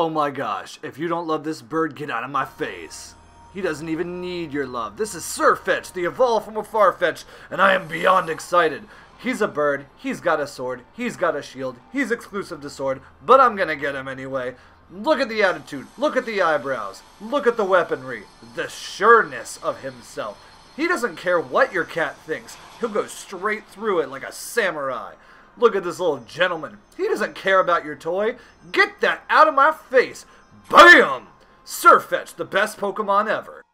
Oh my gosh, if you don't love this bird, get out of my face. He doesn't even need your love. This is Farfetch'd, the evolved form of Farfetch'd, and I am beyond excited. He's a bird, he's got a sword, he's got a shield, he's exclusive to Sword, but I'm gonna get him anyway. Look at the attitude, look at the eyebrows, look at the weaponry, the sureness of himself. He doesn't care what your cat thinks, he'll go straight through it like a samurai. Look at this little gentleman, he doesn't care about your toy. Get that out of my face. BAM! Farfetch'd, the best Pokemon ever.